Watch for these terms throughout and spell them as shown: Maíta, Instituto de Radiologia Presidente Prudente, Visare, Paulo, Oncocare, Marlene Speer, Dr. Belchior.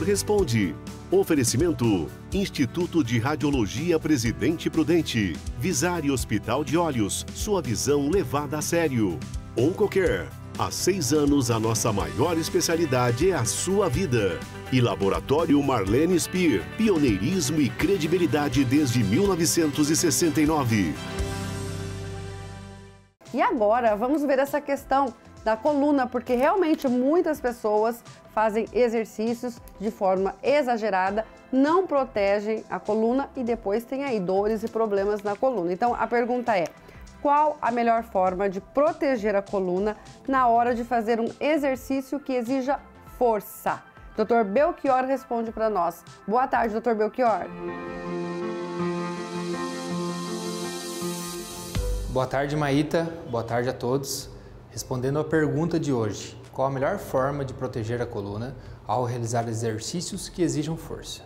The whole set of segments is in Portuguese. Belchior Responde. Oferecimento: Instituto de Radiologia Presidente Prudente, Visare Hospital de Olhos, sua visão levada a sério. Oncocare, há 6 anos a nossa maior especialidade é a sua vida. E Laboratório Marlene Speer, pioneirismo e credibilidade desde 1969. E agora vamos ver essa questão da coluna, porque realmente muitas pessoas fazem exercícios de forma exagerada, não protegem a coluna e depois tem aí dores e problemas na coluna. Então a pergunta é: qual a melhor forma de proteger a coluna na hora de fazer um exercício que exija força? Dr. Belchior responde para nós. Boa tarde, Dr. Belchior. Boa tarde, Maíta. Boa tarde a todos. Respondendo à pergunta de hoje, qual a melhor forma de proteger a coluna ao realizar exercícios que exijam força?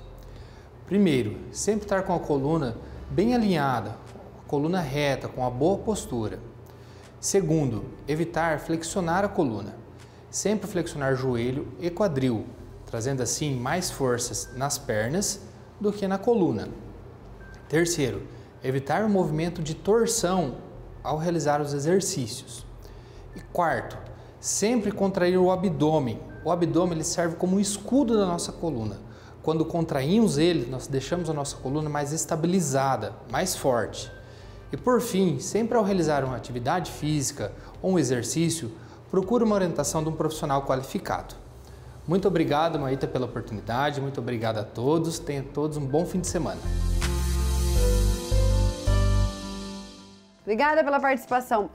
Primeiro, sempre estar com a coluna bem alinhada, coluna reta, com uma boa postura. Segundo, evitar flexionar a coluna. Sempre flexionar joelho e quadril, trazendo assim mais forças nas pernas do que na coluna. Terceiro, evitar o movimento de torção ao realizar os exercícios. E quarto, sempre contrair o abdômen. O abdômen ele serve como um escudo da nossa coluna. Quando contraímos ele, nós deixamos a nossa coluna mais estabilizada, mais forte. E por fim, sempre ao realizar uma atividade física ou um exercício, procure uma orientação de um profissional qualificado. Muito obrigado, Maíta, pela oportunidade. Muito obrigado a todos. Tenham todos um bom fim de semana. Obrigada pela participação.